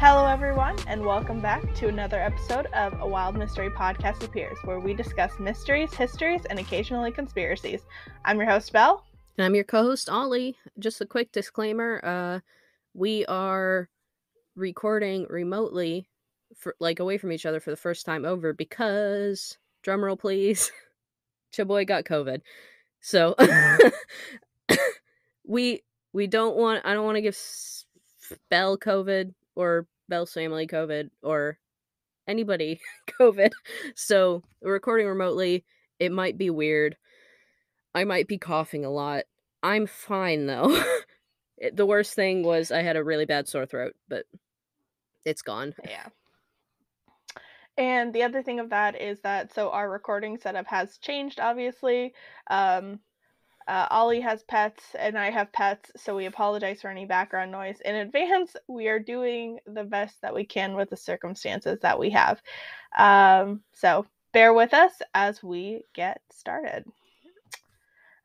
Hello everyone, and welcome back to another episode of A Wild Mystery Podcast Appears, where we discuss mysteries, histories, and occasionally conspiracies. I'm your host, Belle. And I'm your co-host, Ollie. Just a quick disclaimer, we are recording remotely, away from each other for the first time over, because, drumroll please, your boy got COVID. So, I don't want to give Belle COVID, or Belle's family COVID, or anybody COVID. So we're recording remotely. It might be weird. I might be coughing a lot. I'm fine, though. The worst thing was I had a really bad sore throat, but it's gone. Yeah. And the other thing of that is that, so our recording setup has changed, obviously. Ollie has pets, and I have pets, so we apologize for any background noise in advance. We are doing the best that we can with the circumstances that we have. So bear with us as we get started.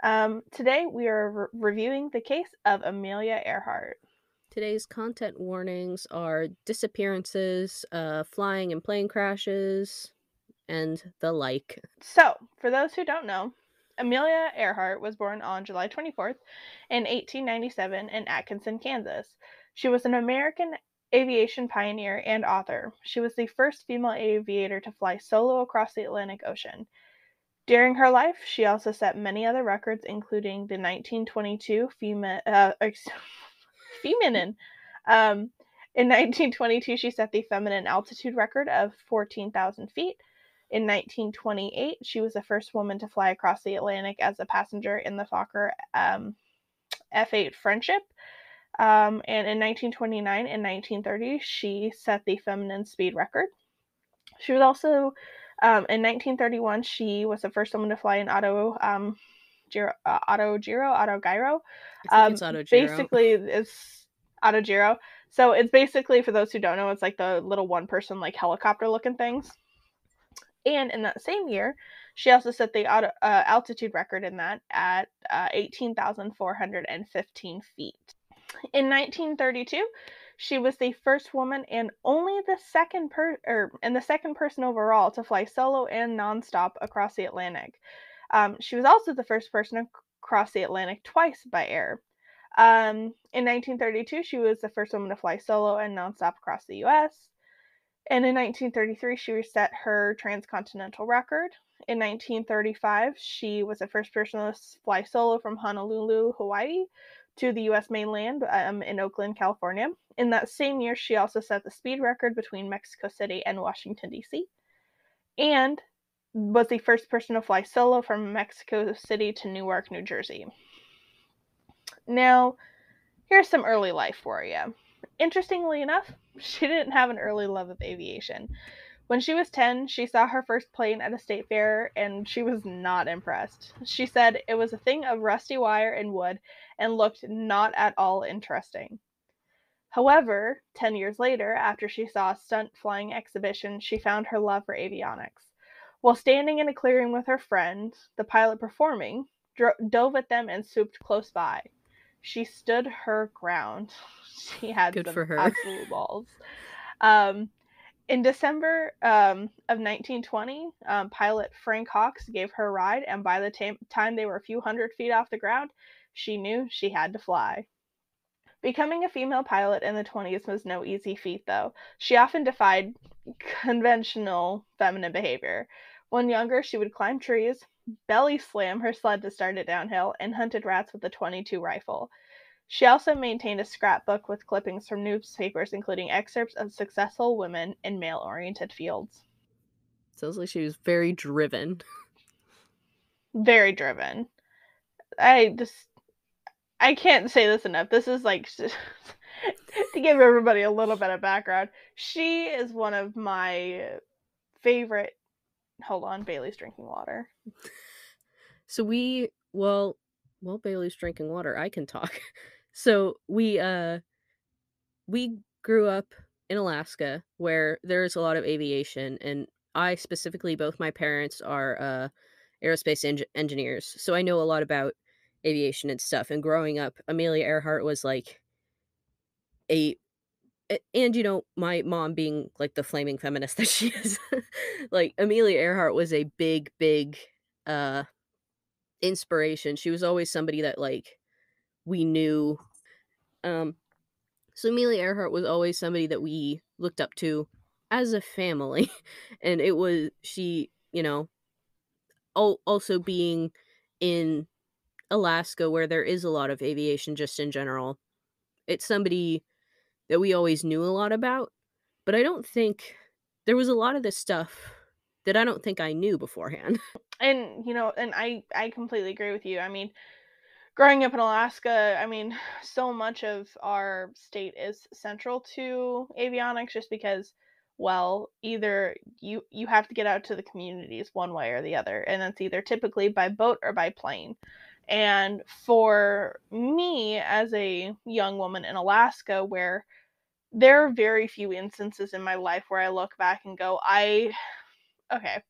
Today, we are reviewing the case of Amelia Earhart. Today's content warnings are disappearances, flying and plane crashes, and the like. So, for those who don't know, Amelia Earhart was born on July 24th in 1897 in Atkinson, Kansas. She was an American aviation pioneer and author. She was the first female aviator to fly solo across the Atlantic Ocean. During her life, she also set many other records, including the 1922 Feminin. In 1922, she set the feminine altitude record of 14,000 feet. In 1928, she was the first woman to fly across the Atlantic as a passenger in the Fokker F-8 Friendship. And in 1929 and 1930, she set the feminine speed record. She was also, in 1931, she was the first woman to fly an autogyro. I think it's autogyro. Basically, it's autogyro. So it's basically, for those who don't know, it's like the little one-person like helicopter-looking things. And in that same year, she also set the altitude record in that at 18,415 feet. In 1932, she was the first woman and only the second person overall to fly solo and nonstop across the Atlantic. She was also the first person across the Atlantic twice by air. In 1932, she was the first woman to fly solo and nonstop across the U.S. And in 1933, she reset her transcontinental record. In 1935, she was the first person to fly solo from Honolulu, Hawaii, to the U.S. mainland in Oakland, California. In that same year, she also set the speed record between Mexico City and Washington, D.C., and was the first person to fly solo from Mexico City to Newark, New Jersey. Now, here's some early life for you. Interestingly enough, she didn't have an early love of aviation. When she was 10, she saw her first plane at a state fair, and she was not impressed. She said it was a thing of rusty wire and wood and looked not at all interesting. However, 10 years later, after she saw a stunt flying exhibition, she found her love for avionics. While standing in a clearing with her friend, the pilot performing, dove at them and swooped close by. She stood her ground. She had good for her. Absolute balls. In December of 1920, pilot Frank Hawks gave her a ride, and by the time they were a few hundred feet off the ground, she knew she had to fly. Becoming a female pilot in the 20s was no easy feat, though. She often defied conventional feminine behavior. When younger, she would climb trees, belly slam her sled to start it downhill, and hunted rats with a .22 rifle. She also maintained a scrapbook with clippings from newspapers, including excerpts of successful women in male-oriented fields. Sounds like she was very driven. Very driven. I can't say this enough. This is like, to give everybody a little bit of background, she is one of my favorite. Hold on, Bailey's drinking water. So well, Bailey's drinking water, I can talk. So we grew up in Alaska, where there's a lot of aviation, and I specifically, both my parents are aerospace engineers, so I know a lot about aviation and stuff. And growing up, Amelia Earhart was like a and you know, my mom being like the flaming feminist that she is, like Amelia Earhart was a big inspiration. She was always somebody that like we knew. So Amelia Earhart was always somebody that we looked up to as a family. And it was, she, you know, also being in Alaska where there is a lot of aviation just in general, it's somebody that we always knew a lot about. But I don't think there was a lot of this stuff that I don't think I knew beforehand. And, you know, and I completely agree with you. I mean, growing up in Alaska, I mean, so much of our state is central to avionics just because, well, either you have to get out to the communities one way or the other, and that's either typically by boat or by plane. And for me, as a young woman in Alaska, where there are very few instances in my life where I look back and go, okay,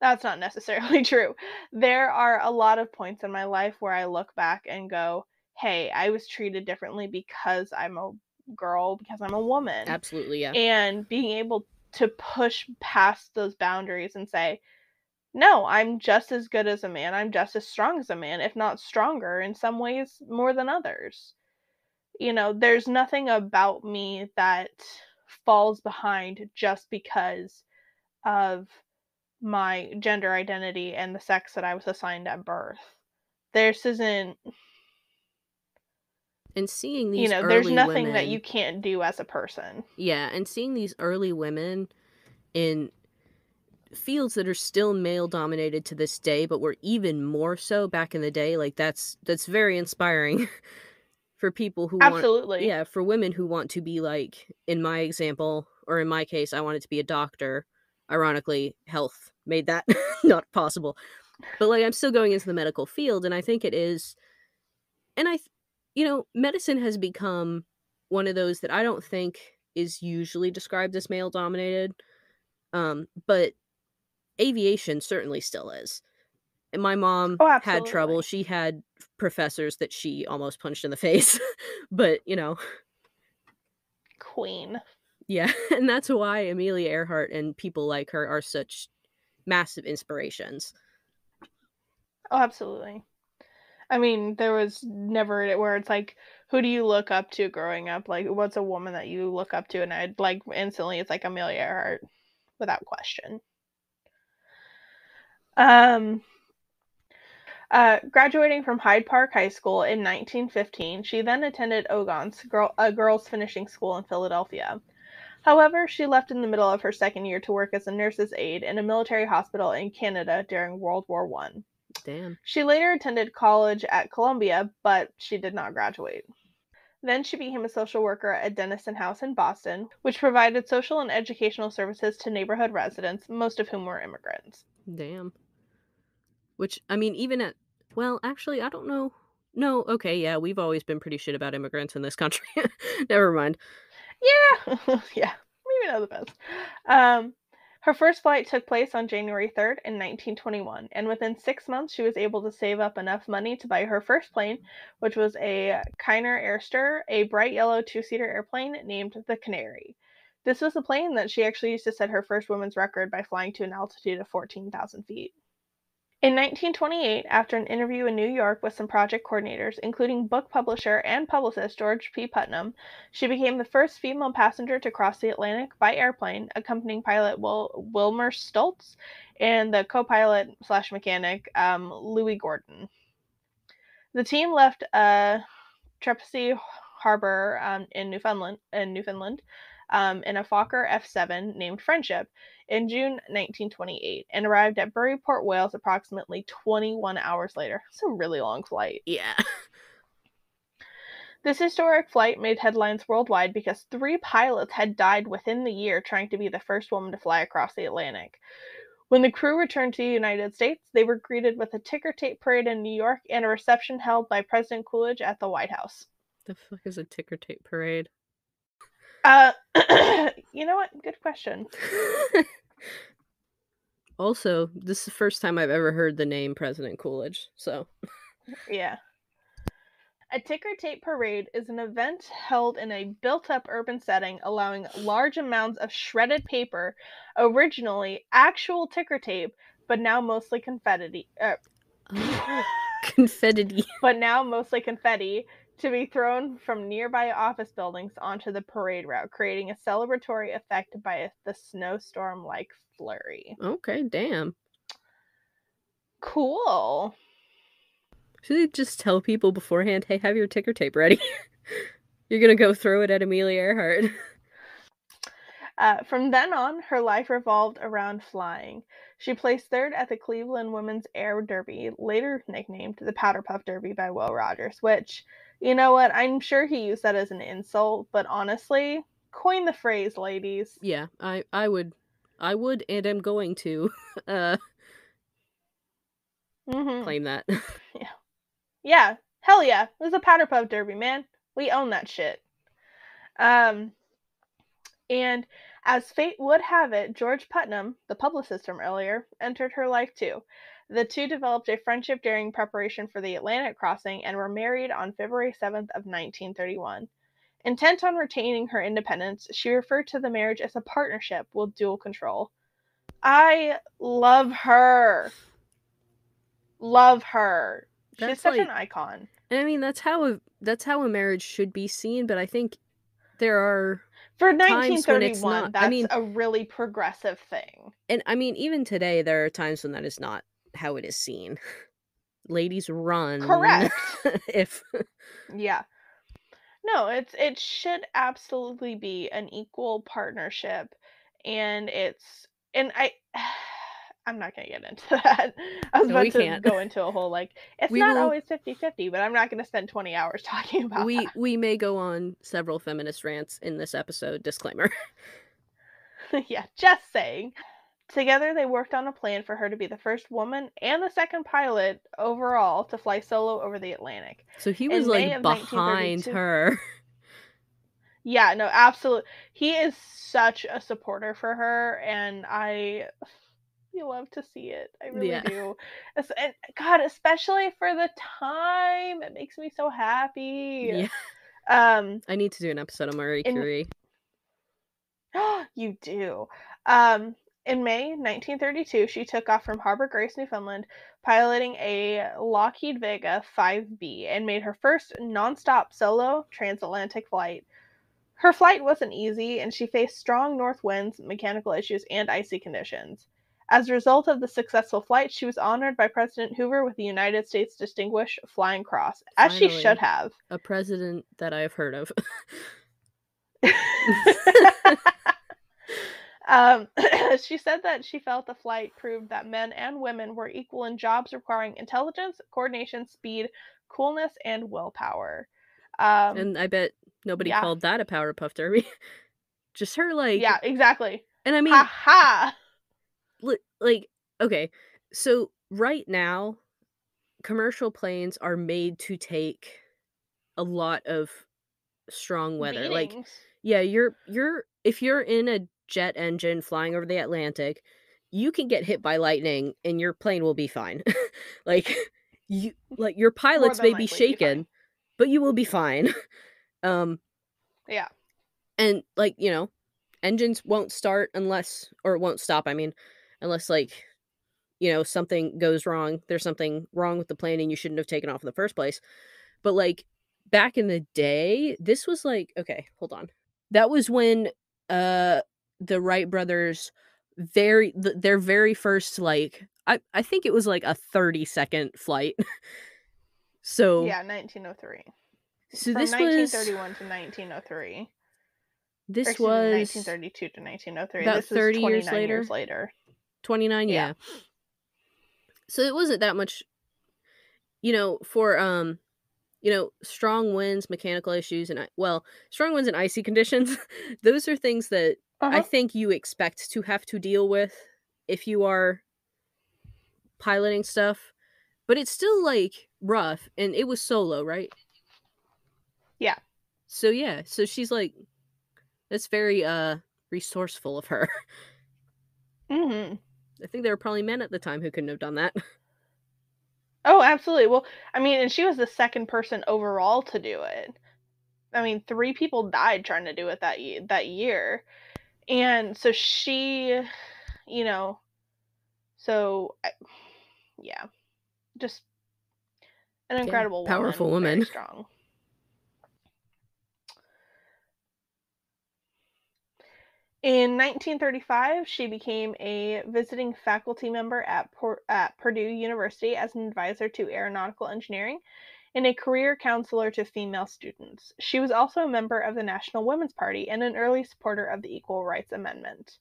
that's not necessarily true. There are a lot of points in my life where I look back and go, hey, I was treated differently because I'm a girl, because I'm a woman. Absolutely, yeah. And being able to push past those boundaries and say, no, I'm just as good as a man. I'm just as strong as a man, if not stronger in some ways more than others. You know, there's nothing about me that falls behind just because of my gender identity and the sex that I was assigned at birth. This isn't. And seeing these, you know, early there's nothing women, that you can't do as a person. Yeah, and seeing these early women in fields that are still male dominated to this day, but were even more so back in the day, like that's very inspiring for people who absolutely want, yeah, for women who want to be, like in my example, or in my case, I wanted to be a doctor. Ironically, health made that not possible, but like I'm still going into the medical field, and I think it is, and you know, medicine has become one of those that I don't think is usually described as male dominated, but aviation certainly still is. And my mom had trouble. She had professors that she almost punched in the face, but you know, queen. Yeah, and that's why Amelia Earhart and people like her are such massive inspirations. Oh, absolutely. I mean, there was never where it's like, who do you look up to growing up? Like, what's a woman that you look up to? And I'd like instantly, it's like Amelia Earhart, without question. Graduating from Hyde Park High School in 1915, she then attended Ogon's, a girls' finishing school in Philadelphia. However, she left in the middle of her second year to work as a nurse's aide in a military hospital in Canada during World War I. Damn. She later attended college at Columbia, but she did not graduate. Then she became a social worker at Denison House in Boston, which provided social and educational services to neighborhood residents, most of whom were immigrants. Damn. Which, I mean, even at, well, actually, I don't know. No, okay, yeah, we've always been pretty shit about immigrants in this country. Never mind. Yeah, yeah, maybe not the best. Her first flight took place on January 3rd in 1921, and within 6 months, she was able to save up enough money to buy her first plane, which was a Kinner Airster, a bright yellow two-seater airplane named the Canary. This was the plane that she actually used to set her first women's record by flying to an altitude of 14,000 feet. In 1928, after an interview in New York with some project coordinators, including book publisher and publicist George P. Putnam, she became the first female passenger to cross the Atlantic by airplane, accompanying pilot Wilmer Stultz and the co-pilot/mechanic Louis Gordon. The team left Trepasey Harbor in Newfoundland, in a Fokker F-7 named Friendship in June 1928, and arrived at Bury, Port Wales approximately 21 hours later. It's a really long flight. Yeah. This historic flight made headlines worldwide because 3 pilots had died within the year trying to be the first woman to fly across the Atlantic. When the crew returned to the United States, they were greeted with a ticker tape parade in New York and a reception held by President Coolidge at the White House. The fuck is a ticker tape parade? You know what? Good question. Also, this is the first time I've ever heard the name President Coolidge, so. Yeah. A ticker tape parade is an event held in a built-up urban setting, allowing large amounts of shredded paper, originally actual ticker tape, but now mostly confetti. Confetti to be thrown from nearby office buildings onto the parade route, creating a celebratory effect by the snowstorm-like flurry. Okay, damn. Cool. Should they just tell people beforehand, hey, have your ticker tape ready? You're gonna go throw it at Amelia Earhart. From then on, her life revolved around flying. She placed third at the Cleveland Women's Air Derby, later nicknamed the Powder Puff Derby by Will Rogers, which, you know what, I'm sure he used that as an insult, but honestly, coin the phrase, ladies. Yeah, I would, and I'm going to, claim that. Yeah. Yeah, hell yeah. It was a Powder Puff Derby, man. We own that shit. And as fate would have it, George Putnam, the publicist from earlier, entered her life too. The two developed a friendship during preparation for the Atlantic crossing and were married on February 7th of 1931. Intent on retaining her independence, she referred to the marriage as a partnership with dual control. I love her. Love her. She's such an icon. I mean, that's how a marriage should be seen, but I think there are for 1931 that's a really progressive thing. And I mean, even today there are times when that is not how it is seen. Ladies run. Correct. If yeah. No, it should absolutely be an equal partnership, and I'm not going to get into that. I was go into a whole, it's not always 50-50, but I'm not going to spend 20 hours talking about that. We may go on several feminist rants in this episode, disclaimer. Yeah, just saying. Together, they worked on a plan for her to be the first woman and the second pilot overall to fly solo over the Atlantic. So he was, behind her. Yeah, no, absolutely. He is such a supporter for her, and you love to see it. I really do. And God, especially for the time, it makes me so happy. Yeah. I need to do an episode on Marie Curie. You do. In May 1932, she took off from Harbor Grace, Newfoundland, piloting a Lockheed Vega 5B and made her first nonstop solo transatlantic flight. Her flight wasn't easy, and she faced strong north winds, mechanical issues, and icy conditions. As a result of the successful flight, she was honored by President Hoover with the United States Distinguished Flying Cross, as she should have. A president that I have heard of. She said that she felt the flight proved that men and women were equal in jobs requiring intelligence, coordination, speed, coolness, and willpower. And I bet nobody called that a Power Puff Derby. Just her, Yeah, exactly. And I mean... Ha-ha! Okay, so right now, commercial planes are made to take a lot of strong weather. Beatings. If you're in a jet engine flying over the Atlantic, you can get hit by lightning and your plane will be fine. Your pilots may be shaken, but you will be fine. Yeah. And, engines won't start unless something goes wrong. There's something wrong with the plane and you shouldn't have taken off in the first place. But back in the day, this was that was when the Wright brothers their very first I think it was a 30-second flight. So yeah, 1903. So from this 1931 was... to 1903. This was 1932 to 1903. About this 30 years later. 29, yeah. So it wasn't that much, for, strong winds, mechanical issues, and, strong winds and icy conditions, those are things that I think you expect to have to deal with if you are piloting stuff. But it's still, rough, and it was solo, right? Yeah. So, yeah. So she's, that's very, resourceful of her. Mm-hmm. I think there were probably men at the time who couldn't have done that. Oh, absolutely. Well, I mean, and she was the second person overall to do it. I mean, 3 people died trying to do it that year. And so she, you know, so yeah, just an incredible, powerful woman. Very strong. In 1935, she became a visiting faculty member at Purdue University as an advisor to aeronautical engineering and a career counselor to female students. She was also a member of the National Women's Party and an early supporter of the Equal Rights Amendment.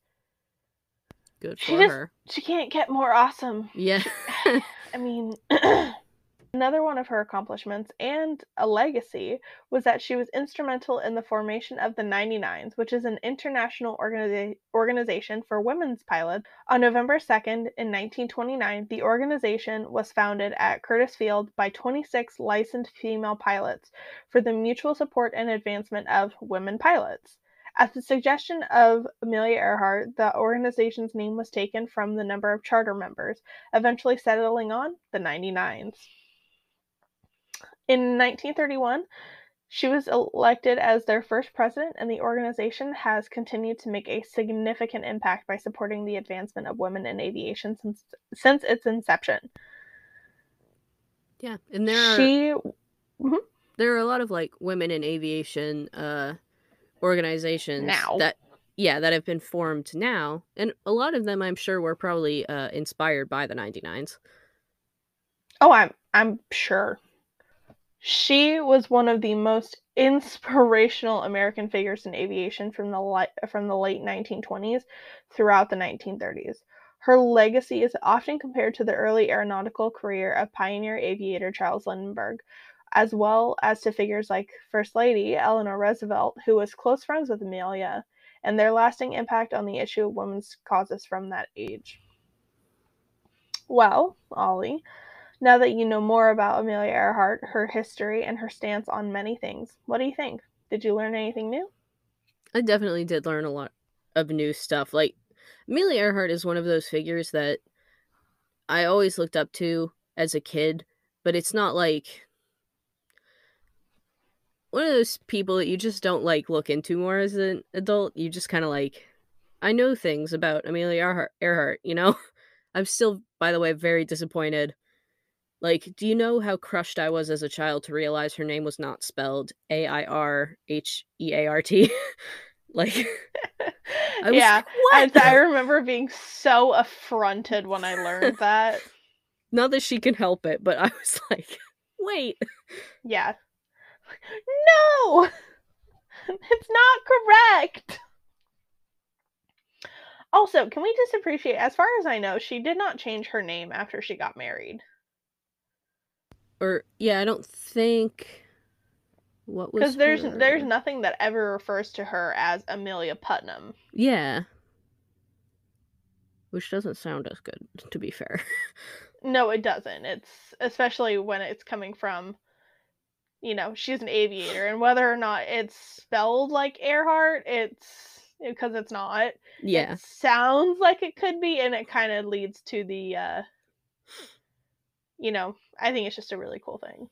Good for her. She can't get more awesome. Yeah. I mean... Another one of her accomplishments and a legacy was that she was instrumental in the formation of the 99s, which is an international organization for women's pilots. On November 2nd, in 1929, the organization was founded at Curtis Field by 26 licensed female pilots for the mutual support and advancement of women pilots. At the suggestion of Amelia Earhart, the organization's name was taken from the number of charter members, eventually settling on the 99s. In 1931, she was elected as their first president, and the organization has continued to make a significant impact by supporting the advancement of women in aviation since its inception. Yeah, and there are a lot of like women in aviation organizations now that have been formed now, and a lot of them I'm sure were probably inspired by the 99s. Oh, I'm sure. She was one of the most inspirational American figures in aviation from the late 1920s throughout the 1930s. Her legacy is often compared to the early aeronautical career of pioneer aviator Charles Lindbergh, as well as to figures like First Lady Eleanor Roosevelt, who was close friends with Amelia, and their lasting impact on the issue of women's causes from that age. Well, Ollie, now that you know more about Amelia Earhart, her history, and her stance on many things, what do you think? Did you learn anything new? I definitely did learn a lot of new stuff. Like, Amelia Earhart is one of those figures that I always looked up to as a kid, but it's not like one of those people that you just don't like look into more as an adult. You just kind of like, I know things about Amelia Earhart, you know? I'm still, by the way, very disappointed. Like, do you know how crushed I was as a child to realize her name was not spelled Airheart? Like, I was yeah, like, what? I remember being so affronted when I learned that. Not that she can help it, but I was like, wait. Yeah. No! It's not correct! Also, can we just appreciate, as far as I know, she did not change her name after she got married. Or, yeah, I don't think... What was Because there's nothing that ever refers to her as Amelia Putnam. Yeah. Which doesn't sound as good, to be fair. No, it doesn't. It's... Especially when it's coming from, you know, she's an aviator. And whether or not it's spelled like Earhart, it's... Because it's not. Yeah. It sounds like it could be, and it kind of leads to the, you know, I think it's just a really cool thing.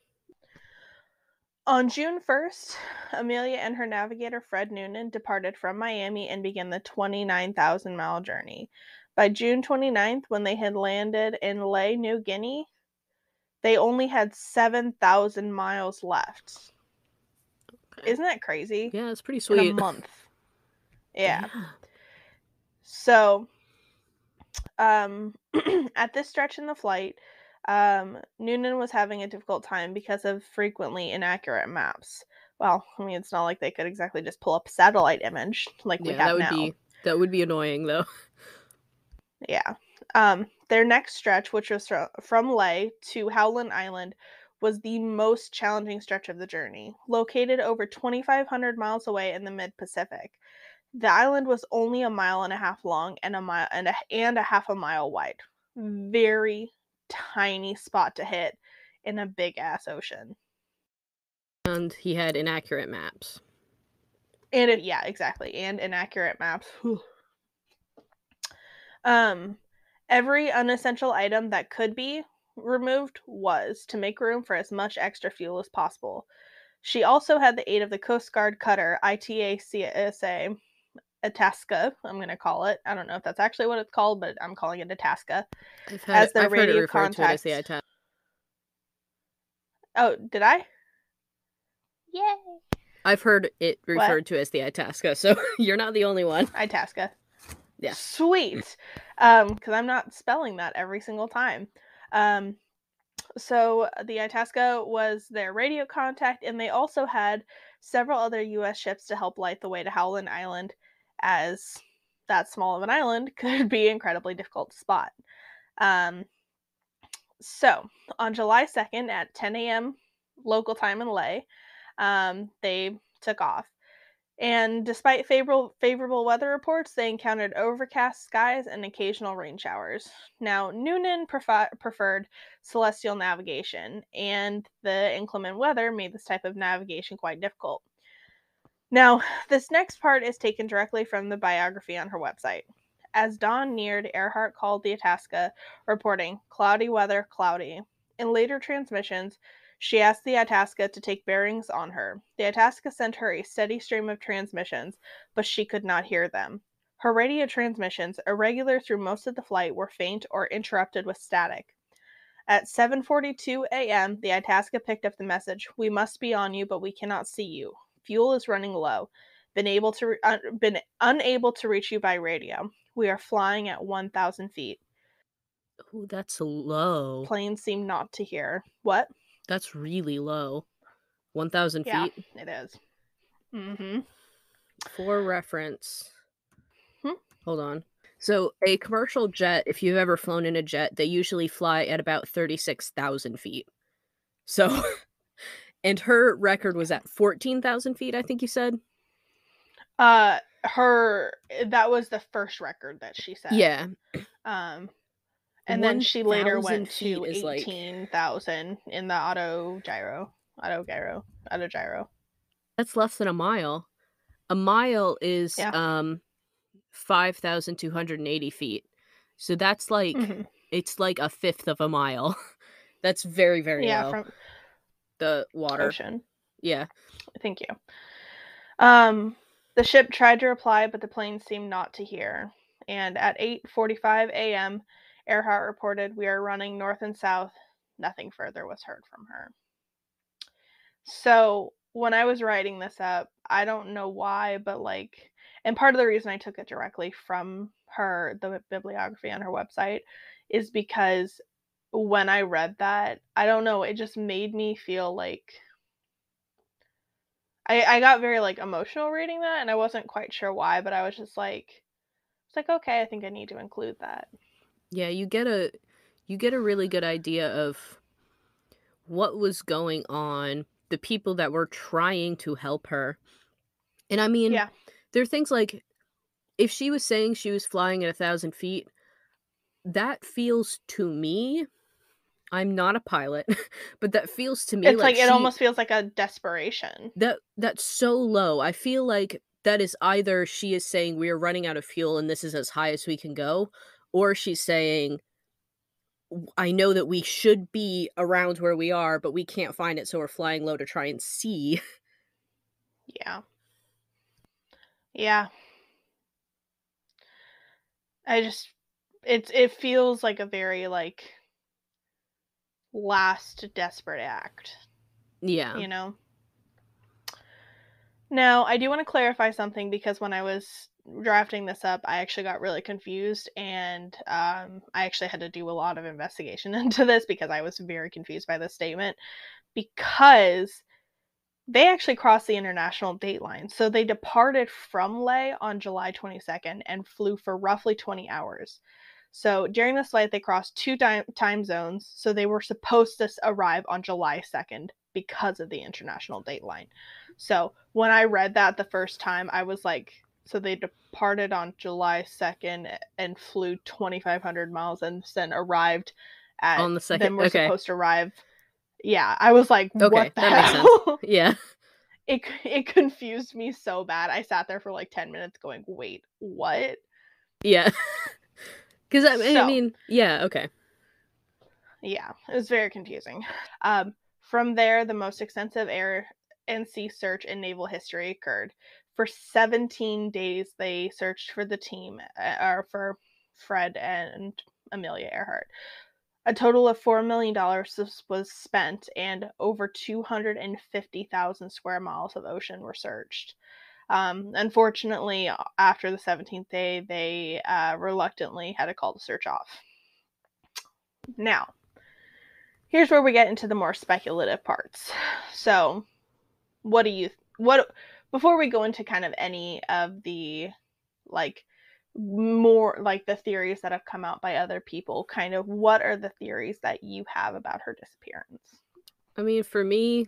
On June 1st, Amelia and her navigator Fred Noonan departed from Miami and began the 29,000-mile journey. By June 29th, when they had landed in Lae, New Guinea, they only had 7,000 miles left. Okay. Isn't that crazy? Yeah, it's pretty sweet. In a month. Yeah. So, at this stretch in the flight... Noonan was having a difficult time because of frequently inaccurate maps. Well, I mean, it's not like they could exactly just pull up a satellite image like we have now. That would be annoying, though. Yeah. Their next stretch, which was from Lae to Howland Island, was the most challenging stretch of the journey. Located over 2,500 miles away in the mid-Pacific, the island was only 1.5 miles long and a half a mile wide. Very tiny spot to hit in a big ass ocean. And he had inaccurate maps. And inaccurate maps. Whew. Every unessential item that could be removed was to make room for as much extra fuel as possible. She also had the aid of the Coast Guard cutter ITACSA Itasca, I'm going to call it. I don't know if that's actually what it's called, but I'm calling it Itasca. I've heard it referred to as the Itasca. Oh, did I? Yay! I've heard it referred to as the Itasca, so you're not the only one. Itasca. Yeah. Sweet! Because I'm not spelling that every single time. So the Itasca was their radio contact, and they also had several other U.S. ships to help light the way to Howland Island, as that small of an island could be incredibly difficult to spot. So on July 2nd at 10 a.m. local time in Lae, they took off. And despite favorable weather reports, they encountered overcast skies and occasional rain showers. Now, Noonan preferred celestial navigation, and the inclement weather made this type of navigation quite difficult. Now, this next part is taken directly from the biography on her website. As dawn neared, Earhart called the Itasca, reporting, "Cloudy weather, cloudy." In later transmissions, she asked the Itasca to take bearings on her. The Itasca sent her a steady stream of transmissions, but she could not hear them. Her radio transmissions, irregular through most of the flight, were faint or interrupted with static. At 7:42 a.m., the Itasca picked up the message, "We must be on you, but we cannot see you. Fuel is running low. Been unable to reach you by radio. We are flying at 1,000 feet. Ooh, that's low. Planes seem not to hear. What? That's really low. 1,000 feet? Yeah, it is. Mm-hmm. For reference. Hmm? Hold on. So, a commercial jet, if you've ever flown in a jet, they usually fly at about 36,000 feet. So, and her record was at 14,000 feet, I think you said? That was the first record that she set. Yeah. And then she later went to 18,000 in the autogyro. That's less than a mile. A mile is 5,280 feet. So that's like, it's like a fifth of a mile. That's very, very low. From the water. Ocean. Yeah. Thank you. The ship tried to reply, but the plane seemed not to hear. And at 8:45 a.m., Earhart reported, "We are running north and south." Nothing further was heard from her. So when I was writing this up, I don't know why, but and part of the reason I took it directly from her, the bibliography on her website, is because when I read that, I don't know, it just made me feel like I got very emotional reading that, and I wasn't quite sure why, but I was just okay, I think I need to include that. Yeah, you get a really good idea of what was going on, the people that were trying to help her. And I mean, there are things like, if she was saying she was flying at 1,000 feet, that feels to me, I'm not a pilot, but that feels to me it almost feels like a desperation. That's so low. I feel like that is either she is saying we are running out of fuel and this is as high as we can go, or she's saying, I know that we should be around where we are, but we can't find it, so we're flying low to try and see. Yeah. Yeah. It feels like a very, last desperate act. Yeah. You know? Now, I do want to clarify something, because when I was drafting this up, I actually got really confused, and I actually had to do a lot of investigation into this, because I was very confused by this statement, because they actually crossed the international date line. So they departed from Lae on July 22nd and flew for roughly 20 hours. So during this flight, they crossed two time zones, so they were supposed to arrive on July 2nd because of the international date line. So when I read that the first time, I was like, so they departed on July 2nd and flew 2,500 miles and then arrived at... On the 2nd, then we're supposed to arrive... Yeah, I was like, okay, what the hell? Yeah. It confused me so bad. I sat there for 10 minutes going, wait, what? Yeah. Because, I mean, yeah, okay. Yeah, it was very confusing. From there, the most extensive air and sea search in naval history occurred. For 17 days, they searched for the team, or for Fred and Amelia Earhart. A total of $4 million was spent, and over 250,000 square miles of ocean were searched. Unfortunately, after the 17th day, they reluctantly had to call the search off. Now, here's where we get into the more speculative parts. So, before we go into kind of any of the, the theories that have come out by other people, kind of what are the theories that you have about her disappearance? I mean, for me,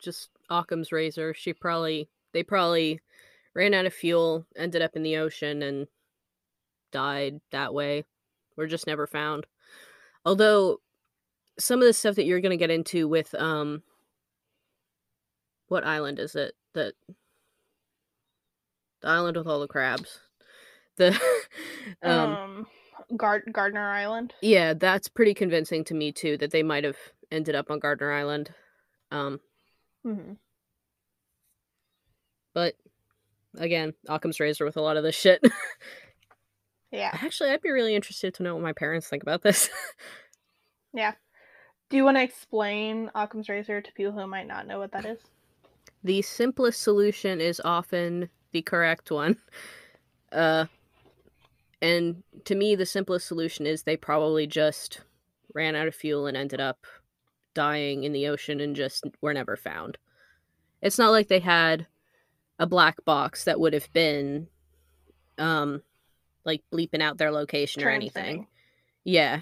just Occam's razor. They probably ran out of fuel, ended up in the ocean, and died that way. Were just never found. Although some of the stuff that you're going to get into with what island is it? The island with all the crabs. The Gardner Island. Yeah, that's pretty convincing to me too, that they might have ended up on Gardner Island. But again, Occam's razor with a lot of this shit. Yeah. Actually, I'd be really interested to know what my parents think about this. Yeah. Do you want to explain Occam's razor to people who might not know what that is? The simplest solution is often the correct one. And to me, the simplest solution is they probably just ran out of fuel and ended up dying in the ocean and just were never found. It's not like they had a black box that would have been bleeping out their location or anything. Yeah.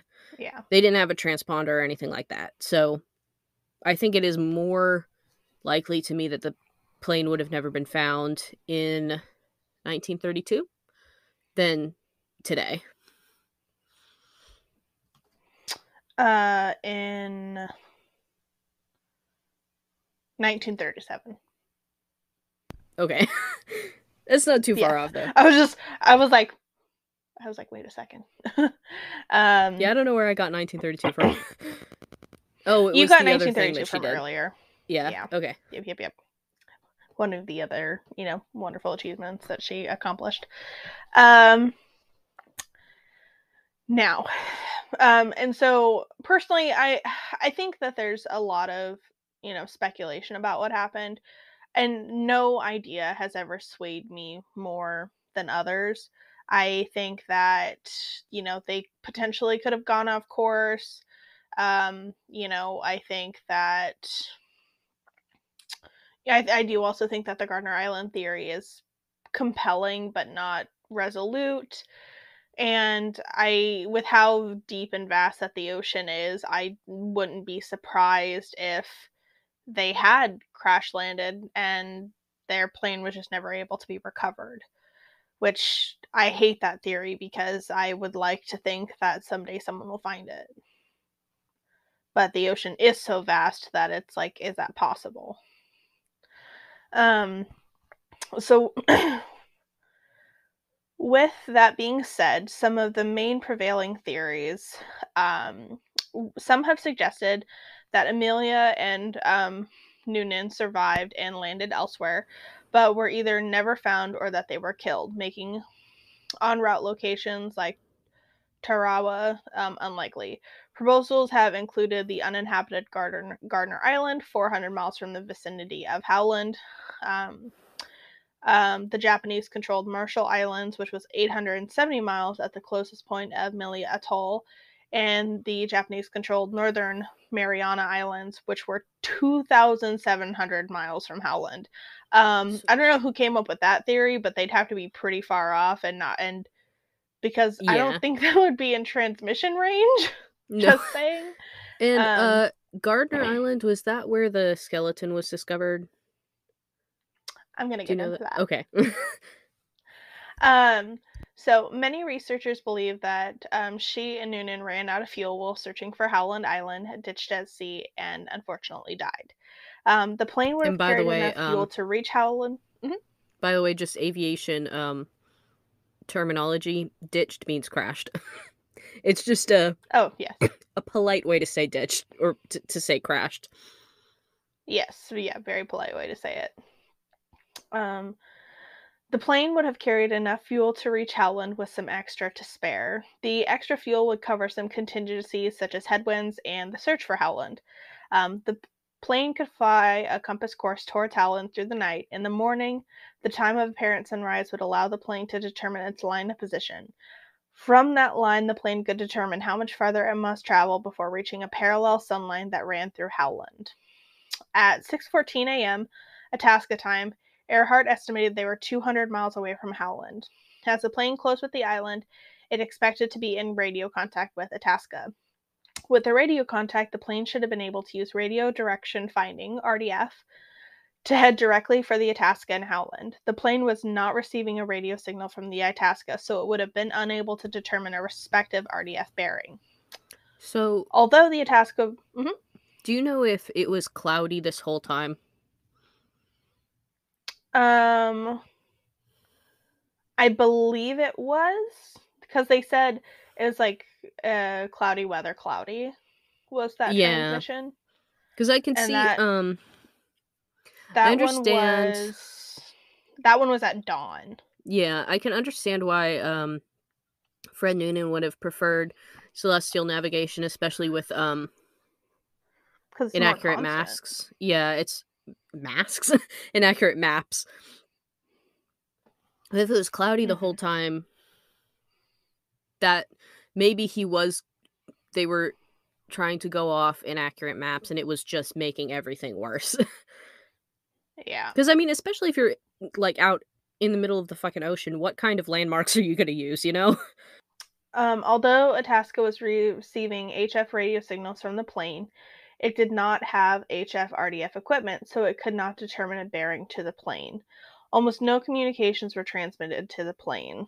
They didn't have a transponder or anything like that. So I think it is more likely to me that the plane would have never been found in 1932 than today. In 1937. Okay. That's not too far off though. I was like, wait a second. I don't know where I got 1932 from. Oh, it you was got the 1932 other thing from earlier. Yeah. Okay. Yep. One of the other, wonderful achievements that she accomplished. And so personally, I think that there's a lot of, speculation about what happened, and no idea has ever swayed me more than others. I think that, they potentially could have gone off course. I think that I do also think that the Gardner Island theory is compelling, but not resolute. And with how deep and vast that the ocean is, I wouldn't be surprised if they had crash landed and their plane was just never able to be recovered. Which I hate that theory, because I would like to think that someday someone will find it. But the ocean is so vast that it's like, is that possible? So with that being said, some of the main prevailing theories, some have suggested that Amelia and Noonan survived and landed elsewhere, but were either never found or that they were killed, making en-route locations like Tarawa unlikely. Proposals have included the uninhabited Gardner Island, 400 miles from the vicinity of Howland, the Japanese-controlled Marshall Islands, which was 870 miles at the closest point of Mili Atoll, and the Japanese-controlled Northern Mariana Islands, which were 2,700 miles from Howland. I don't know who came up with that theory, but they'd have to be pretty far off because I don't think that would be in transmission range. No. Just saying. And Gardner Island, was that where the skeleton was discovered? I'm gonna get into that. Okay. So many researchers believe that she and Noonan ran out of fuel while searching for Howland Island, ditched at sea, and unfortunately died. The plane would have carried enough fuel to reach Howland. Mm-hmm. By the way, just aviation terminology, ditched means crashed. It's just a a polite way to say ditched or to say crashed. Yes, yeah, very polite way to say it. The plane would have carried enough fuel to reach Howland with some extra to spare. The extra fuel would cover some contingencies such as headwinds and the search for Howland. The plane could fly a compass course towards Howland through the night. In the morning, the time of apparent sunrise would allow the plane to determine its line of position. From that line, the plane could determine how much farther it must travel before reaching a parallel sunline that ran through Howland. At 6:14 a.m. Itasca time, Earhart estimated they were 200 miles away from Howland. As the plane closed with the island, it expected to be in radio contact with Itasca. With the radio contact, the plane should have been able to use radio direction finding, RDF, to head directly for the Itasca and Howland. The plane was not receiving a radio signal from the Itasca, so it would have been unable to determine a respective RDF bearing. So, although the Itasca... Mm-hmm. Do you know if it was cloudy this whole time? I believe it was, because they said it was like cloudy weather, cloudy was that transition. Because I can and see that, that I understand one was, that one was at dawn. Yeah, I can understand why Fred Noonan would have preferred celestial navigation, especially with inaccurate masks. Yeah, it's masks? Inaccurate maps. If it was cloudy the whole time, that maybe they were trying to go off inaccurate maps and it was just making everything worse. Yeah. Because, I mean, especially if you're, like, out in the middle of the fucking ocean, what kind of landmarks are you going to use, you know? Although Itasca was receiving HF radio signals from the plane, it did not have HF RDF equipment, so it could not determine a bearing to the plane. Almost no communications were transmitted to the plane.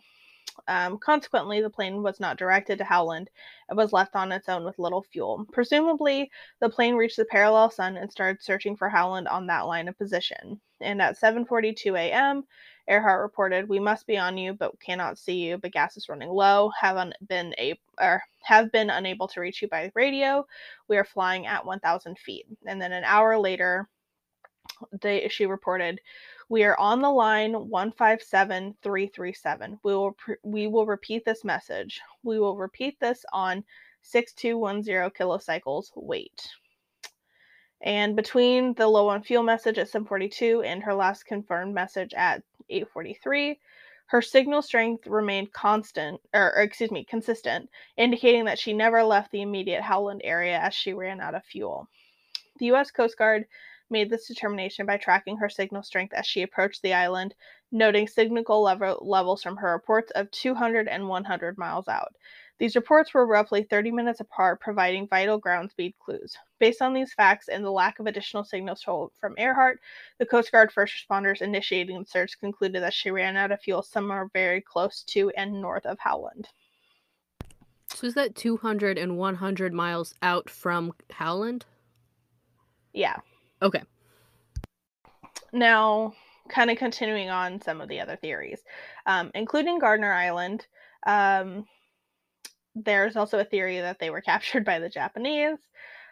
Consequently, the plane was not directed to Howland and was left on its own with little fuel. Presumably, the plane reached the parallel sun and started searching for Howland on that line of position. And at 7:42 a.m., Earhart reported, "We must be on you, but cannot see you. But gas is running low. Have been unable to reach you by radio. We are flying at 1,000 feet." And then an hour later, she reported, "We are on the line 157337. We will repeat this message. We will repeat this on 6210 kilocycles. Wait." And between the low on fuel message at 7:42 and her last confirmed message at 8:43, her signal strength remained consistent, indicating that she never left the immediate Howland area as she ran out of fuel. The U.S. Coast Guard made this determination by tracking her signal strength as she approached the island, noting signal levels from her reports of 200 and 100 miles out. These reports were roughly 30 minutes apart, providing vital ground speed clues. Based on these facts and the lack of additional signals from Earhart, the Coast Guard first responders initiating the search concluded that she ran out of fuel somewhere very close to and north of Howland. So is that 200 and 100 miles out from Howland? Yeah. Okay. Now, kind of continuing on some of the other theories, including Gardner Island, there's also a theory that they were captured by the Japanese,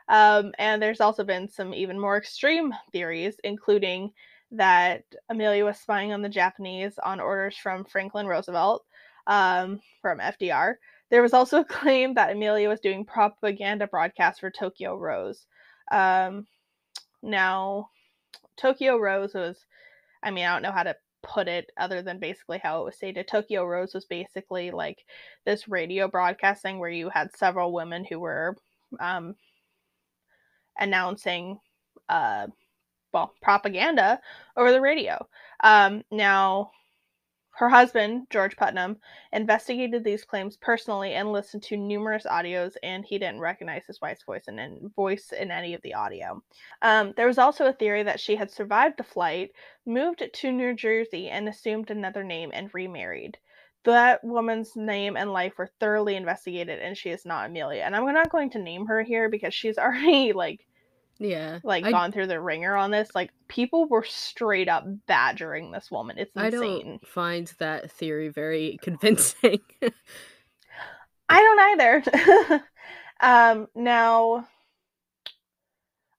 and there's also been some even more extreme theories, including that Amelia was spying on the Japanese on orders from Franklin Roosevelt, from FDR. There was also a claim that Amelia was doing propaganda broadcasts for Tokyo Rose. Now, Tokyo Rose was, I mean, I don't know how to put it other than basically how it was stated. Tokyo Rose was basically like this radio broadcasting where you had several women who were announcing propaganda over the radio. Now, her husband, George Putnam, investigated these claims personally and listened to numerous audios, and he didn't recognize his wife's voice in any of the audio. There was also a theory that she had survived the flight, moved to New Jersey, and assumed another name and remarried. That woman's name and life were thoroughly investigated, and she is not Amelia. And I'm not going to name her here because she's already, gone through the ringer on this. Like, people were straight up badgering this woman. It's insane. I don't find that theory very convincing. I don't either. Now,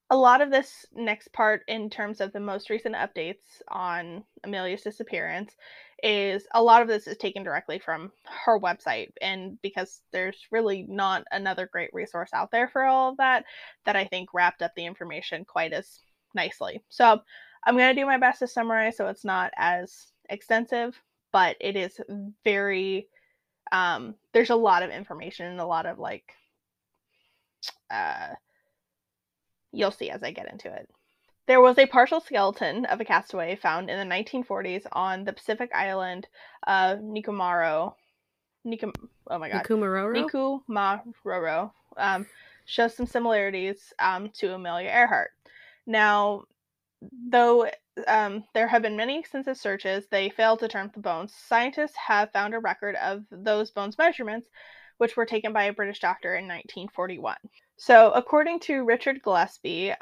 a lot of this next part in terms of the most recent updates on Amelia's disappearance is a lot of this is taken directly from her website. And because there's really not another great resource out there for all of that, that I think wrapped up the information quite as nicely. So I'm going to do my best to summarize so it's not as extensive, but it is very, there's a lot of information and a lot of like, you'll see as I get into it. There was a partial skeleton of a castaway found in the 1940s on the Pacific island of Nikumaroro. Shows some similarities to Amelia Earhart. Now, though there have been many extensive searches, they failed to turn up the bones. Scientists have found a record of those bones measurements, which were taken by a British doctor in 1941. So according to Richard Gillespie,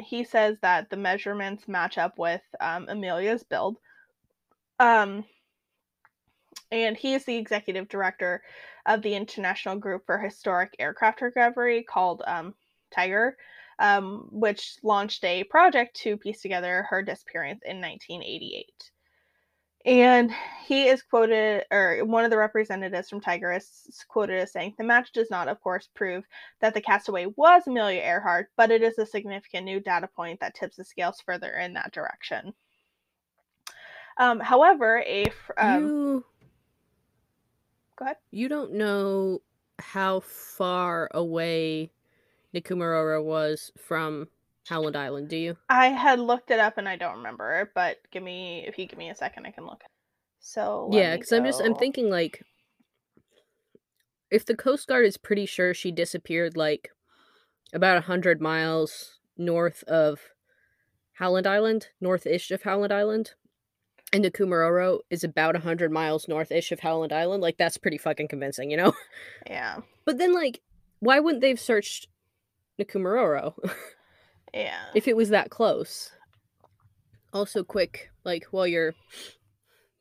he says that the measurements match up with Amelia's build. And he is the executive director of the International Group for Historic Aircraft Recovery called TIGHAR, which launched a project to piece together her disappearance in 1988. And he is quoted, or one of the representatives from TIGHAR is quoted as saying, "The match does not, of course, prove that the castaway was Amelia Earhart, but it is a significant new data point that tips the scales further in that direction." However, go ahead. You don't know how far away Nikumaroro was from Howland Island, do you? I had looked it up and I don't remember it, but if you give me a second, I can look. So yeah, because I'm thinking like, if the Coast Guard is pretty sure she disappeared like about 100 miles north of Howland Island, north-ish of Howland Island, and Nikumaroro is about 100 miles north-ish of Howland Island, like that's pretty fucking convincing, you know? Yeah. But then like, why wouldn't they've searched Nikumaroro? Yeah. If it was that close. Also quick, like, while you're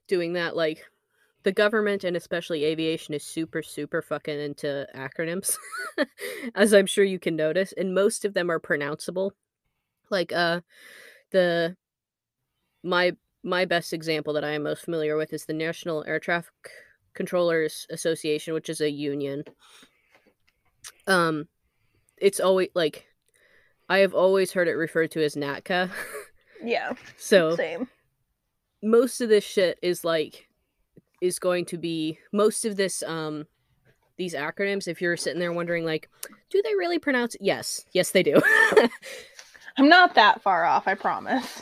doing that, like, the government and especially aviation is super, super fucking into acronyms, as I'm sure you can notice, and most of them are pronounceable. Like, my best example that I am most familiar with is the National Air Traffic Controllers Association, which is a union. It's always, like, I have always heard it referred to as NATCA. Yeah. So same. Most of this shit is like, is going to be, most of this, these acronyms, if you're sitting there wondering like, do they really pronounce it? Yes. Yes, they do. I'm not that far off, I promise.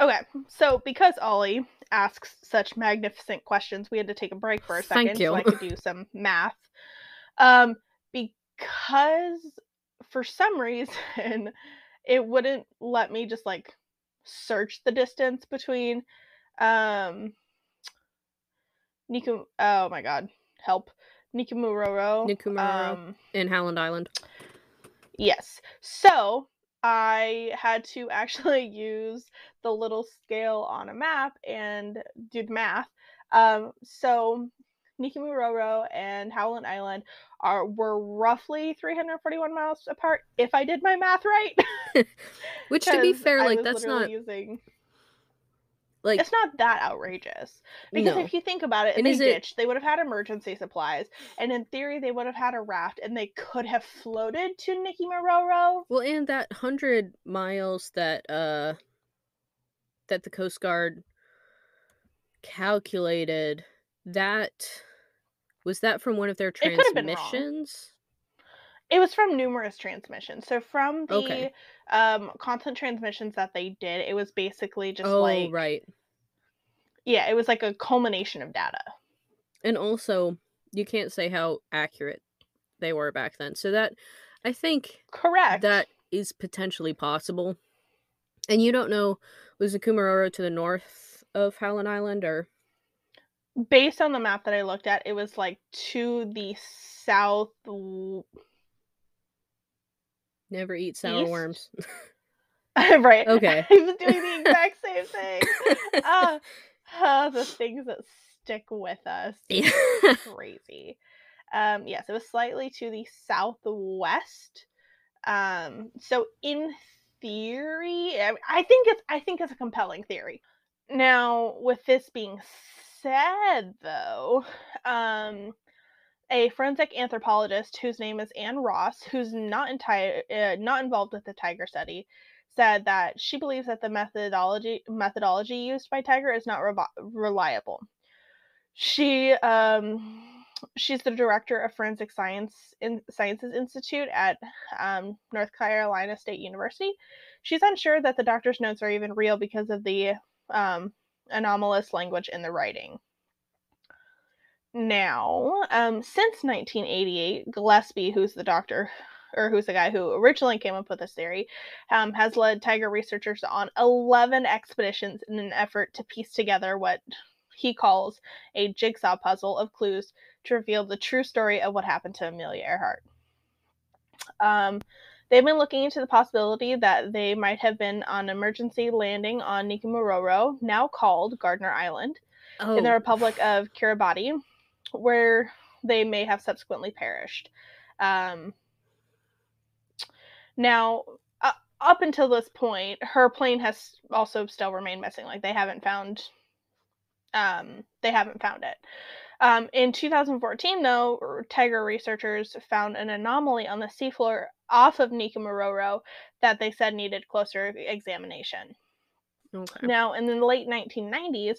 Okay. So because Ollie asks such magnificent questions, we had to take a break for a second. Thank you. So I could do some math. Because for some reason, it wouldn't let me just, like, search the distance between, Nikumaroro. In Howland Island. Yes. So, I had to actually use the little scale on a map and do the math. So Nikumaroro and Howland Island were roughly 341 miles apart, if I did my math right. Which, to be fair, like, that's not like, it's not that outrageous. Because no. If you think about it, and they would have had emergency supplies, and in theory, they would have had a raft, and they could have floated to Nikumaroro. Well, and that 100 miles that the Coast Guard calculated, that was from one of their transmissions? It was from numerous transmissions. So from the constant transmissions that they did, it was basically just like... Oh, right. Yeah, it was like a culmination of data. And also, you can't say how accurate they were back then. So that, I think... Correct. That is potentially possible. And you don't know, was Nikumaroro to the north of Howland Island, or... Based on the map that I looked at, it was like to the south. Never eat sour worms. Right. Okay. I was doing the exact same thing. The things that stick with us. Yeah. Crazy. Yes, it was slightly to the southwest. So in theory, I think it's a compelling theory. Now, with this being said, though, a forensic anthropologist whose name is Ann Ross, who's not involved with the tiger study, said that she believes that the methodology used by Tiger is not reliable. She's the director of Forensic Sciences Institute at North Carolina State University. She's unsure that the doctor's notes are even real because of the anomalous language in the writing. Now, since 1988, Gillespie, who's the guy who originally came up with this theory, has led tiger researchers on 11 expeditions in an effort to piece together what he calls a jigsaw puzzle of clues to reveal the true story of what happened to Amelia Earhart. They've been looking into the possibility that they might have been on emergency landing on Nikumaroro, now called Gardner Island, in the Republic of Kiribati, where they may have subsequently perished. Now, up until this point, her plane has also still remained missing. Like, they haven't found it. In 2014, though, tiger researchers found an anomaly on the seafloor off of Nikumaroro that they said needed closer examination. Okay. Now, in the late 1990s,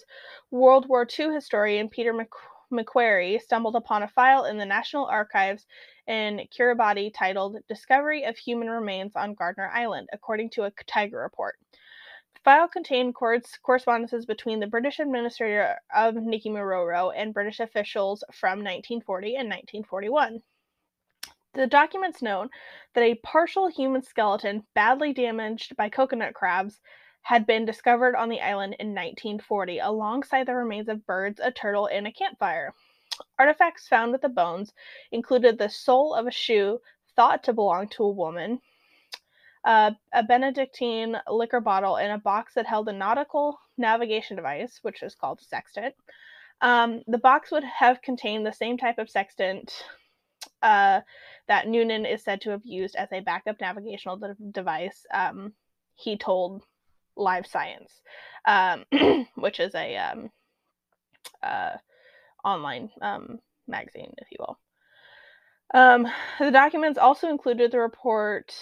World War II historian Peter McQuarrie stumbled upon a file in the National Archives in Kiribati titled Discovery of Human Remains on Gardner Island, according to a Tiger report. The file contained correspondences between the British administrator of Nikumaroro and British officials from 1940 and 1941. The documents note that a partial human skeleton, badly damaged by coconut crabs, had been discovered on the island in 1940 alongside the remains of birds, a turtle, and a campfire. Artifacts found with the bones included the sole of a shoe thought to belong to a woman, a Benedictine liquor bottle, and a box that held a nautical navigation device, which is called a sextant. The box would have contained the same type of sextant that Noonan is said to have used as a backup navigational device, he told Live Science, which is a online magazine, if you will. The documents also included the report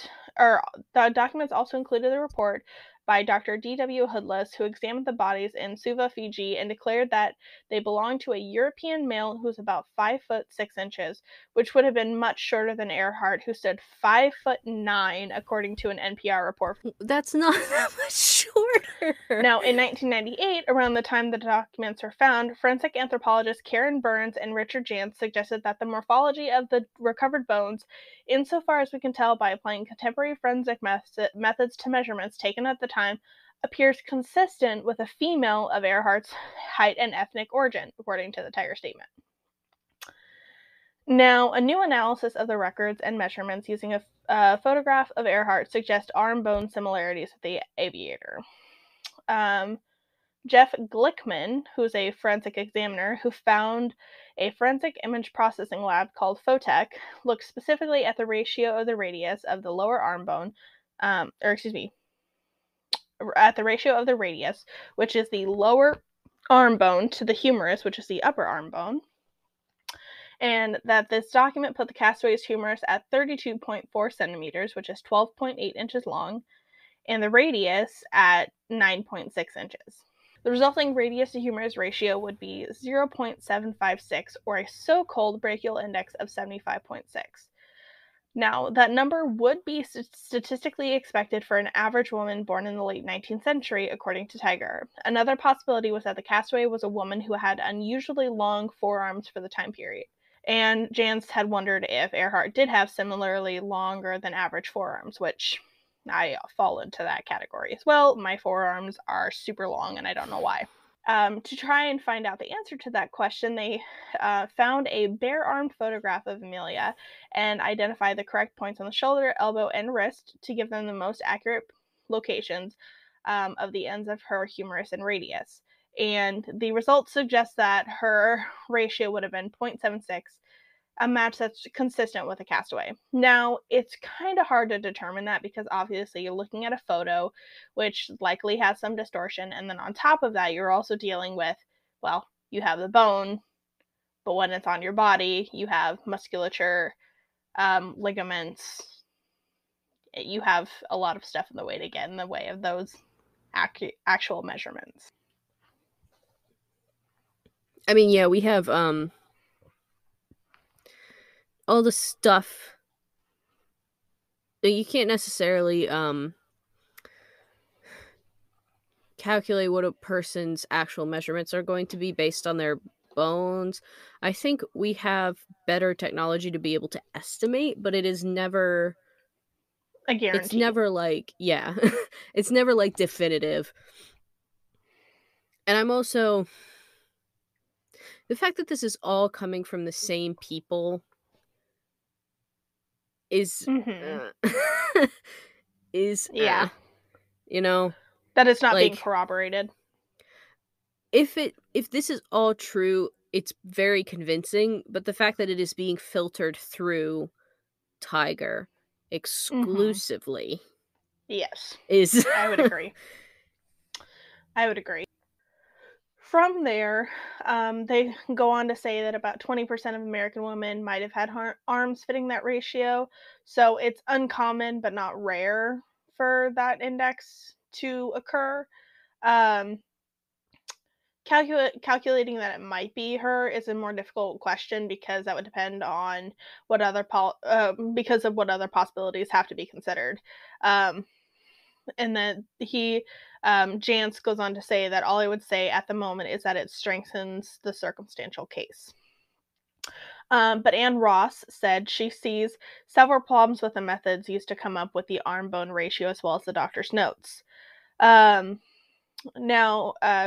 by Dr. D.W. Hoodless, who examined the bodies in Suva, Fiji, and declared that they belonged to a European male who was about 5'6", which would have been much shorter than Earhart, who stood 5'9", according to an NPR report. That's not that much shorter. Now, in 1998, around the time the documents were found, forensic anthropologists Karen Burns and Richard Jantz suggested that the morphology of the recovered bones, insofar as we can tell by applying contemporary forensic methods to measurements taken at the time, appears consistent with a female of Earhart's height and ethnic origin, according to the Tiger statement. Now, a new analysis of the records and measurements using a photograph of Earhart suggests arm bone similarities with the aviator. Jeff Glickman, who's a forensic examiner who found a forensic image processing lab called Photech, looked specifically at the ratio of the radius of the lower arm bone, which is the lower arm bone, to the humerus, which is the upper arm bone, and that this document put the castaway's humerus at 32.4 centimeters, which is 12.8 inches long, and the radius at 9.6 inches. The resulting radius to humerus ratio would be 0.756, or a so-called brachial index of 75.6. Now, that number would be statistically expected for an average woman born in the late 19th century, according to Tiger. Another possibility was that the castaway was a woman who had unusually long forearms for the time period, and Jantz had wondered if Earhart did have similarly longer than average forearms, which I fall into that category as well. My forearms are super long, and I don't know why. To try and find out the answer to that question, they found a bare-armed photograph of Amelia and identified the correct points on the shoulder, elbow, and wrist to give them the most accurate locations of the ends of her humerus and radius. And the results suggest that her ratio would have been 0.76 a match that's consistent with a castaway. Now, it's kind of hard to determine that because obviously you're looking at a photo, which likely has some distortion, and then on top of that, you're also dealing with, well, you have the bone, but when it's on your body, you have musculature, ligaments. You have a lot of stuff in the way to get in the way of those actual measurements. I mean, yeah, we have all the stuff you can't necessarily calculate what a person's actual measurements are going to be based on their bones. I think we have better technology to be able to estimate, but it is never a guarantee. It's never like, yeah, it's never like definitive. And I'm also, the fact that this is all coming from the same people is is you know, that it's not like, being corroborated. If this is all true, it's very convincing, but the fact that it is being filtered through Tiger exclusively is I would agree. From there, they go on to say that about 20% of American women might have had arms fitting that ratio. So it's uncommon but not rare for that index to occur. Calculating that it might be her is a more difficult question because that would depend on what other because of what other possibilities have to be considered. And then he, Jantz, goes on to say that all I would say at the moment is that it strengthens the circumstantial case. But Ann Ross said she sees several problems with the methods used to come up with the arm-bone ratio as well as the doctor's notes. Now,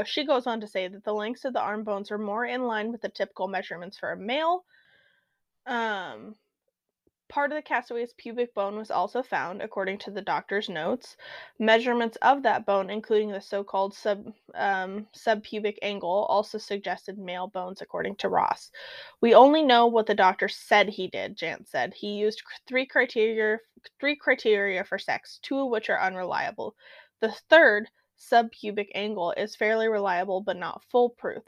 she goes on to say that the lengths of the arm bones are more in line with the typical measurements for a male. Part of the castaway's pubic bone was also found, according to the doctor's notes. Measurements of that bone, including the so-called subpubic angle, also suggested male bones, according to Ross. We only know what the doctor said he did, Jantz said. He used three criteria for sex, two of which are unreliable. The third, subpubic angle, is fairly reliable but not foolproof.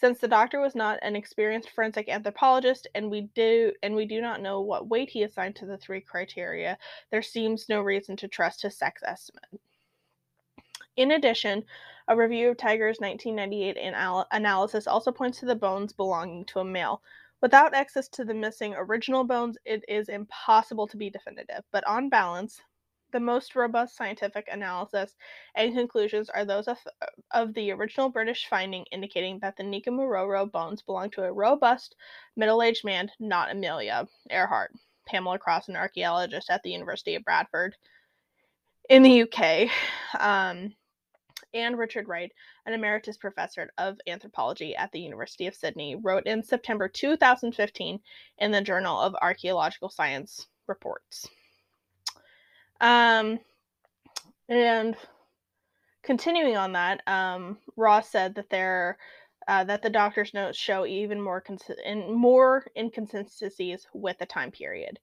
Since the doctor was not an experienced forensic anthropologist, and we do not know what weight he assigned to the three criteria, there seems no reason to trust his sex estimate. In addition, a review of Tiger's 1998 analysis also points to the bones belonging to a male. Without access to the missing original bones, it is impossible to be definitive, but on balance, the most robust scientific analysis and conclusions are those of the original British finding, indicating that the Nikumaroro bones belong to a robust, middle-aged man, not Amelia Earhart. Pamela Cross, an archaeologist at the University of Bradford in the UK, and Richard Wright, an emeritus professor of anthropology at the University of Sydney, wrote in September 2015 in the Journal of Archaeological Science Reports. And continuing on that, Ross said that that the doctor's notes show even more more inconsistencies with the time period.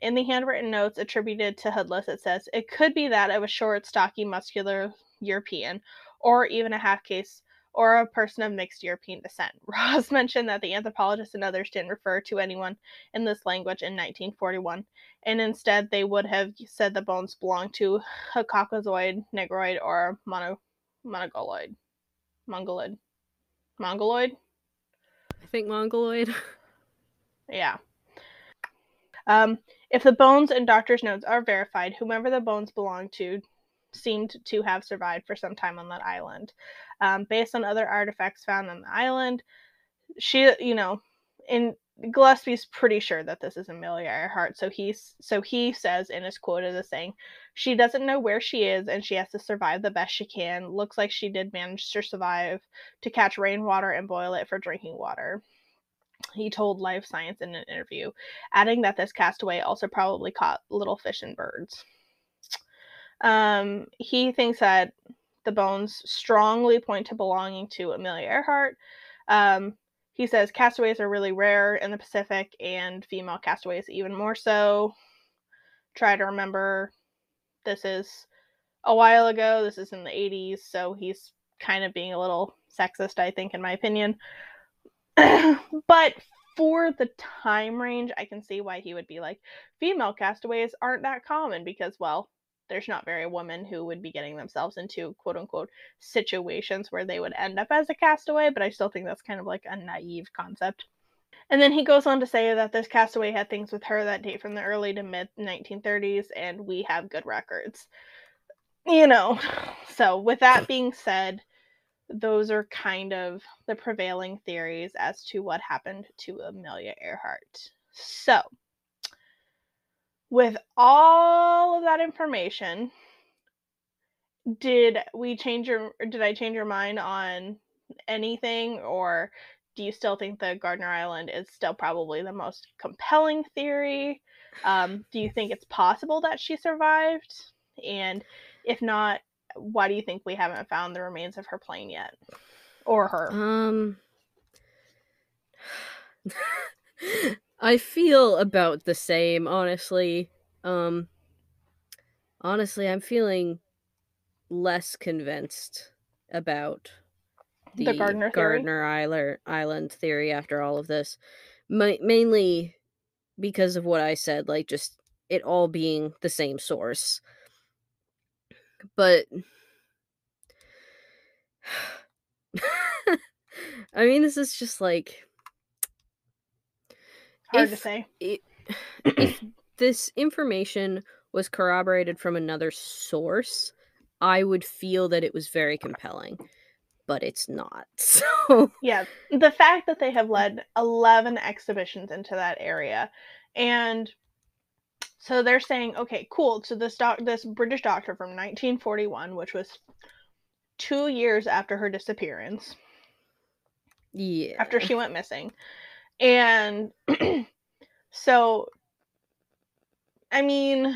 In the handwritten notes attributed to Hoodless, it says it could be that of a short, stocky, muscular European, or even a half caste, or a person of mixed European descent. Ross mentioned that the anthropologists and others didn't refer to anyone in this language in 1941, and instead they would have said the bones belonged to a Caucasoid, Negroid, or Mongoloid? I think Mongoloid. Yeah. If the bones and doctor's notes are verified, whomever the bones belong to seemed to have survived for some time on that island. Based on other artifacts found on the island, Gillespie's pretty sure that this is Amelia Earhart, so he says in his quote as saying, "She doesn't know where she is, and she has to survive the best she can. Looks like she did manage to survive to catch rainwater and boil it for drinking water," he told Life Science in an interview, adding that this castaway also probably caught little fish and birds. He thinks that the bones strongly point to belonging to Amelia Earhart. He says castaways are really rare in the Pacific and female castaways even more so. Try to remember, this is a while ago. This is in the 80s, so he's kind of being a little sexist, I think, in my opinion. But for the time range, I can see why he would be like, female castaways aren't that common because, well, there's not very women who would be getting themselves into quote-unquote situations where they would end up as a castaway, but I still think that's kind of like a naive concept. And then he goes on to say that this castaway had things with her that date from the early to mid-1930s, and we have good records. You know, so with that being said, those are kind of the prevailing theories as to what happened to Amelia Earhart. So, with all of that information, did I change your mind on anything, or do you still think the Gardner Island is still probably the most compelling theory? Do you think it's possible that she survived? And if not, why do you think we haven't found the remains of her plane yet? Or her? I feel about the same, honestly. Honestly, I'm feeling less convinced about the Gardner Island theory after all of this. Mainly because of what I said, like, just it all being the same source. But, I mean, this is just, like, hard to say. If this information was corroborated from another source, I would feel that it was very compelling. But it's not, so... Yeah, the fact that they have led 11 exhibitions into that area, and... So they're saying, okay, cool. So this British doctor from 1941, which was 2 years after her disappearance. Yeah. After she went missing. And so, I mean,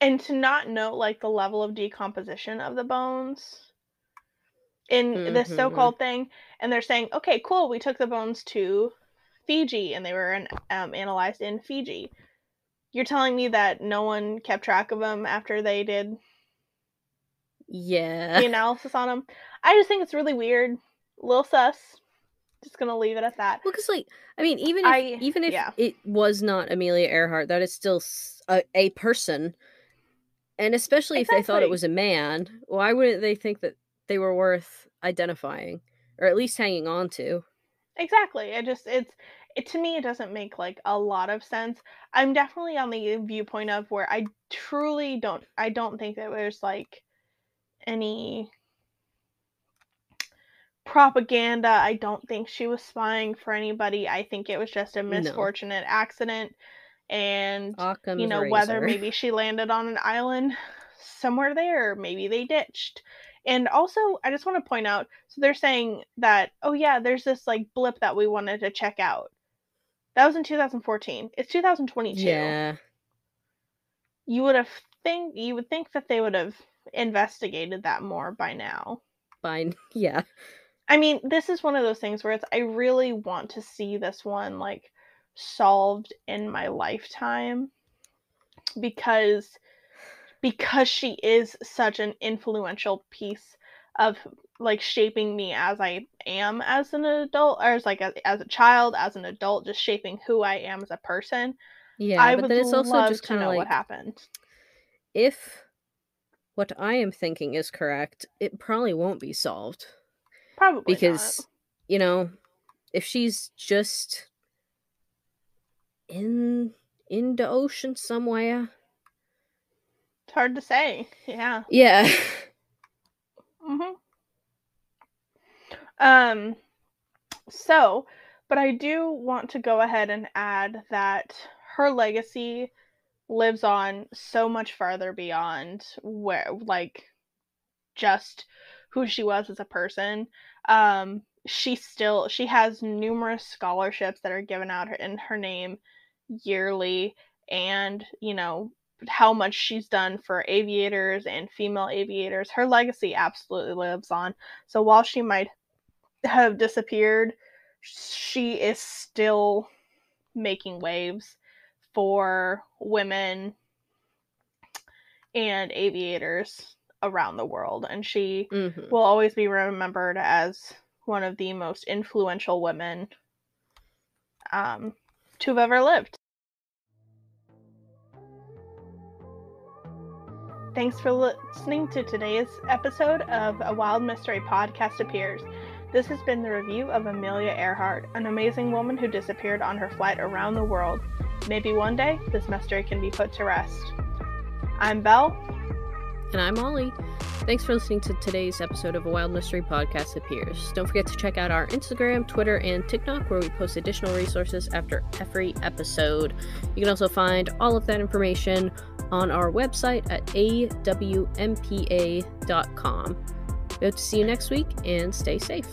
and to not know, like, the level of decomposition of the bones in this so-called thing. And they're saying, okay, cool. We took the bones to Fiji, and they were analyzed in Fiji. You're telling me that no one kept track of them after they did the analysis on them? I just think it's really weird. Little sus. Just gonna leave it at that. Well, because, like, I mean, even if it was not Amelia Earhart, that is still a person. And especially if they thought it was a man, why wouldn't they think that they were worth identifying? Or at least hanging on to. Exactly. To me, it doesn't make, like, a lot of sense. I'm definitely on the viewpoint of where I truly don't think that there's, like, any propaganda. I don't think she was spying for anybody. I think it was just a misfortunate accident. And, Occam's razor. Whether maybe she landed on an island somewhere there, maybe they ditched. And also, I just want to point out, so they're saying that, oh yeah, there's this, like, blip that we wanted to check out. That was in 2014. It's 2022. Yeah. You would think that they would have investigated that more by now. Yeah. I mean, this is one of those things where I really want to see this one, like, solved in my lifetime. Because she is such an influential piece of, like, shaping me as I am as an adult, or as a child, as an adult, just shaping who I am as a person. Yeah, but then it's also just kind of like, what happened. If what I am thinking is correct, it probably won't be solved. Probably because not. If she's just in the ocean somewhere. It's hard to say. Yeah. Yeah. Mm-hmm. So, but I do want to go ahead and add that her legacy lives on so much farther beyond where, like, just who she was as a person. She has numerous scholarships that are given out in her name yearly, and, how much she's done for aviators and female aviators. Her legacy absolutely lives on. So while she might have disappeared, she is still making waves for women and aviators around the world. And she will always be remembered as one of the most influential women to have ever lived. Thanks for listening to today's episode of A Wild Mystery Podcast Appears. This has been the review of Amelia Earhart, an amazing woman who disappeared on her flight around the world. Maybe one day, this mystery can be put to rest. I'm Belle. And I'm Ollie. Thanks for listening to today's episode of A Wild Mystery Podcast Appears. Don't forget to check out our Instagram, Twitter, and TikTok, where we post additional resources after every episode. You can also find all of that information on our website at awmpa.com. We hope to see you next week, and stay safe.